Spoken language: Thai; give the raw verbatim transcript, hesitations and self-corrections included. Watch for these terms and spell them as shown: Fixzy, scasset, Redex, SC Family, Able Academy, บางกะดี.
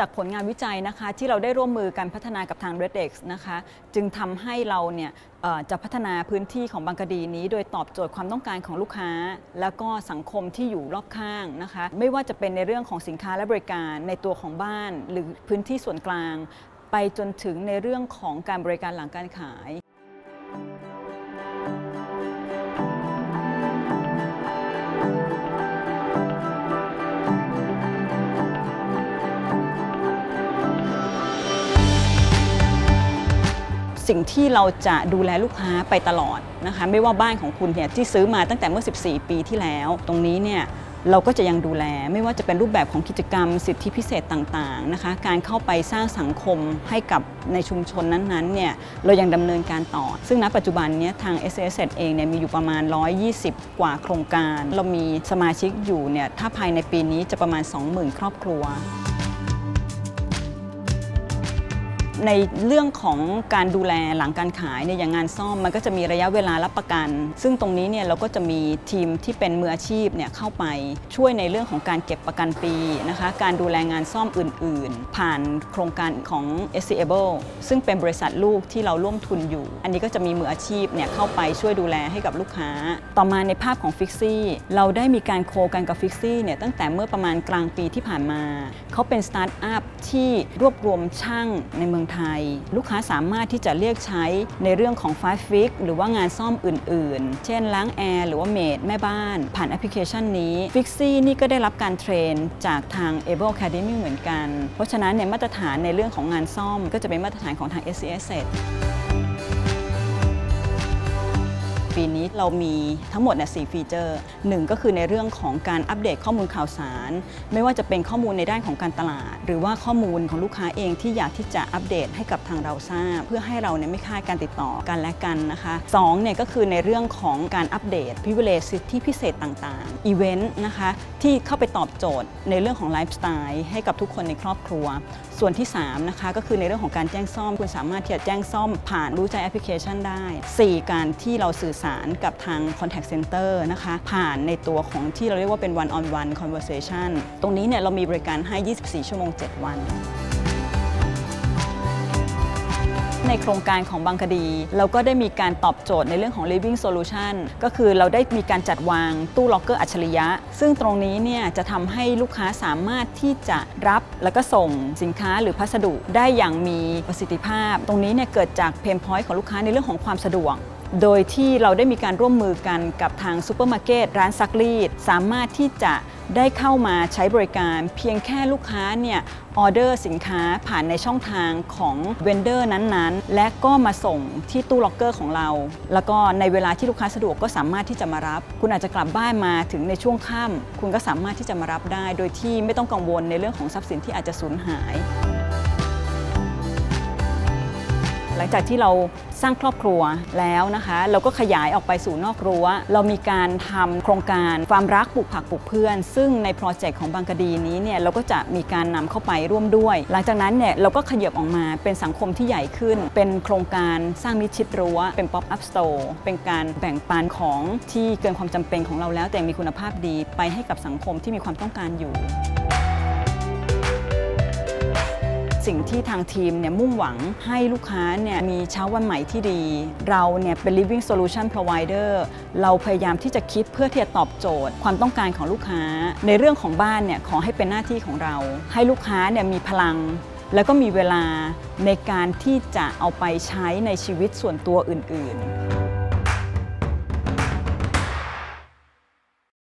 จากผลงานวิจัยนะคะที่เราได้ร่วมมือกันพัฒนากับทาง Redex นะคะจึงทำให้เราเนี่ยจะพัฒนาพื้นที่ของบางกะดีนี้โดยตอบโจทย์ความต้องการของลูกค้าแล้วก็สังคมที่อยู่รอบข้างนะคะไม่ว่าจะเป็นในเรื่องของสินค้าและบริการในตัวของบ้านหรือพื้นที่ส่วนกลางไปจนถึงในเรื่องของการบริการหลังการขายสิ่งที่เราจะดูแลลูกค้าไปตลอดนะคะไม่ว่าบ้านของคุณเนี่ยที่ซื้อมาตั้งแต่เมื่อสิบสี่ปีที่แล้วตรงนี้เนี่ยเราก็จะยังดูแลไม่ว่าจะเป็นรูปแบบของกิจกรรมสิทธิพิเศษต่างๆนะคะการเข้าไปสร้างสังคมให้กับในชุมชนนั้นๆเนี่ยเรายังดำเนินการต่อซึ่งณปัจจุบันนี้ทาง scasset เองเนี่ยมีอยู่ประมาณหนึ่งร้อยยี่สิบกว่าโครงการเรามีสมาชิกอยู่เนี่ยถ้าภายในปีนี้จะประมาณ สองหมื่น ครอบครัวในเรื่องของการดูแลหลังการขายเนี่ยอย่างงานซ่อมมันก็จะมีระยะเวลารับประกันซึ่งตรงนี้เนี่ยเราก็จะมีทีมที่เป็นมืออาชีพเนี่ยเข้าไปช่วยในเรื่องของการเก็บประกันปีนะคะการดูแลงานซ่อมอื่นๆผ่านโครงการของ เอส ซี Able ซึ่งเป็นบริษัทลูกที่เราร่วมทุนอยู่อันนี้ก็จะมีมืออาชีพเนี่ยเข้าไปช่วยดูแลให้กับลูกค้าต่อมาในภาพของ Fixzy เราได้มีการโคกันกับ Fixzy เนี่ยตั้งแต่เมื่อประมาณกลางปีที่ผ่านมาเขาเป็นสตาร์ทอัพที่รวบรวมช่างในเมืองไทยลูกค้าสามารถที่จะเรียกใช้ในเรื่องของไฟล์ฟิกหรือว่างานซ่อมอื่นๆเช่นล้างแอร์หรือว่าเมดแม่บ้านผ่านแอปพลิเคชันนี้ Fixzy นี่ก็ได้รับการเทรนจากทาง Able Academy เหมือนกันเพราะฉะนั้นเนี่ยมาตรฐานในเรื่องของงานซ่อมก็จะเป็นมาตรฐานของทาง scassetปีนี้เรามีทั้งหมดเนี่ยสี่ฟีเจอร์หนึ่งก็คือในเรื่องของการอัปเดตข้อมูลข่าวสารไม่ว่าจะเป็นข้อมูลในด้านของการตลาดหรือว่าข้อมูลของลูกค้าเองที่อยากที่จะอัปเดตให้กับทางเราทราบเพื่อให้เราเนี่ยไม่ขาดการติดต่อกันและกันนะคะสองเนี่ยก็คือในเรื่องของการอัปเดต privilege สิทธิพิเศษต่างๆอีเวนต์นะคะที่เข้าไปตอบโจทย์ในเรื่องของไลฟ์สไตล์ให้กับทุกคนในครอบครัวส่วนที่สามนะคะก็คือในเรื่องของการแจ้งซ่อมคุณสามารถที่จะแจ้งซ่อมผ่านรู้ใจแอปพลิเคชันได้สี่การที่เราสื่อสารกับทาง contact center นะคะผ่านในตัวของที่เราเรียกว่าเป็น one on one conversation ตรงนี้เนี่ยเรามีบริการให้ยี่สิบสี่ชั่วโมงเจ็ดวันในโครงการของบางกะดีเราก็ได้มีการตอบโจทย์ในเรื่องของ living solution ก็คือเราได้มีการจัดวางตู้ล็อกเกอร์อัจฉริยะซึ่งตรงนี้เนี่ยจะทำให้ลูกค้าสามารถที่จะรับแล้วก็ส่งสินค้าหรือพัสดุได้อย่างมีประสิทธิภาพตรงนี้เนี่ยเกิดจากเพนพอยต์ของลูกค้าในเรื่องของความสะดวกโดยที่เราได้มีการร่วมมือกันกับทางซูเปอร์มาร์เก็ตร้านซักรีดสามารถที่จะได้เข้ามาใช้บริการเพียงแค่ลูกค้าเนี่ยออเดอร์สินค้าผ่านในช่องทางของเวนเดอร์นั้นๆและก็มาส่งที่ตู้ล็อกเกอร์ของเราแล้วก็ในเวลาที่ลูกค้าสะดวกก็สามารถที่จะมารับคุณอาจจะกลับบ้านมาถึงในช่วงค่ำคุณก็สามารถที่จะมารับได้โดยที่ไม่ต้องกังวลในเรื่องของทรัพย์สินที่อาจจะสูญหายหลังจากที่เราสร้างครอบครัวแล้วนะคะเราก็ขยายออกไปสู่นอกรั้วเรามีการทำโครงการความรักปลูกผักปลูกเพื่อนซึ่งในโปรเจกต์ของบางกะดีนี้เนี่ยเราก็จะมีการนำเข้าไปร่วมด้วยหลังจากนั้นเนี่ยเราก็ขยับออกมาเป็นสังคมที่ใหญ่ขึ้นเป็นโครงการสร้างมิตรชิดรั้วเป็น pop up store เป็นการแบ่งปันของที่เกินความจำเป็นของเราแล้วแต่มีคุณภาพดีไปให้กับสังคมที่มีความต้องการอยู่สิ่งที่ทางทีมเนี่ยมุ่งหวังให้ลูกค้าเนี่ยมีเช้าวันใหม่ที่ดีเราเนี่ยเป็น living solution provider เราพยายามที่จะคิดเพื่อที่จะตอบโจทย์ความต้องการของลูกค้าในเรื่องของบ้านเนี่ยขอให้เป็นหน้าที่ของเราให้ลูกค้าเนี่ยมีพลังแล้วก็มีเวลาในการที่จะเอาไปใช้ในชีวิตส่วนตัวอื่นๆ